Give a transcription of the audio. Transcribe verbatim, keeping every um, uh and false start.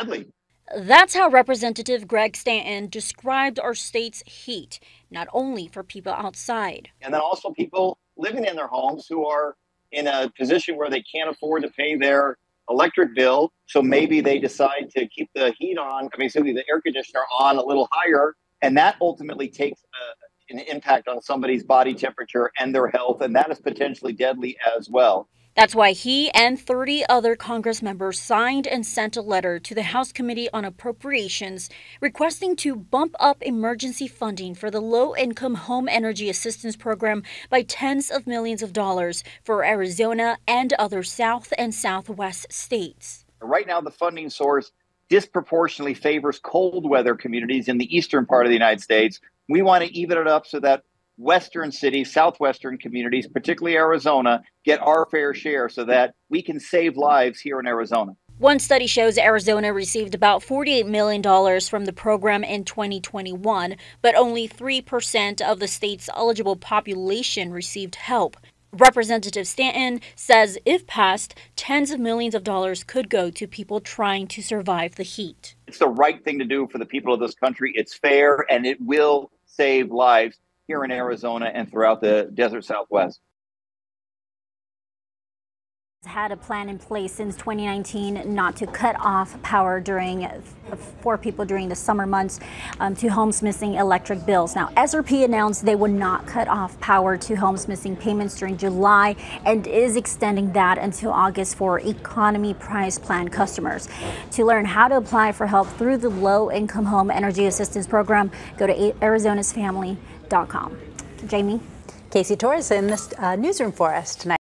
Headley. That's how Representative Greg Stanton described our state's heat, not only for people outside. And then also people living in their homes who are in a position where they can't afford to pay their electric bill. So maybe they decide to keep the heat on, I mean, simply the air conditioner on a little higher. And that ultimately takes a, an impact on somebody's body temperature and their health. And that is potentially deadly as well. That's why he and thirty other Congress members signed and sent a letter to the House Committee on Appropriations requesting to bump up emergency funding for the low-income home energy assistance program by tens of millions of dollars for Arizona and other South and Southwest states. Right now, the funding source disproportionately favors cold weather communities in the eastern part of the United States. We want to even it up so that Western cities, southwestern communities, particularly Arizona, get our fair share so that we can save lives here in Arizona. One study shows Arizona received about forty-eight million dollars from the program in twenty twenty-one, but only three percent of the state's eligible population received help. Representative Stanton says if passed, tens of millions of dollars could go to people trying to survive the heat. It's the right thing to do for the people of this country. It's fair, and it will save lives here in Arizona and throughout the desert Southwest. Had a plan in place since twenty nineteen not to cut off power during for people during the summer months um, to homes missing electric bills. Now, S R P announced they would not cut off power to homes missing payments during July and is extending that until August for economy price plan customers. To learn how to apply for help through the Low Income Home Energy Assistance Program, go to Arizona's Family dot com. Jamie. Casey Torres in this uh, newsroom for us tonight.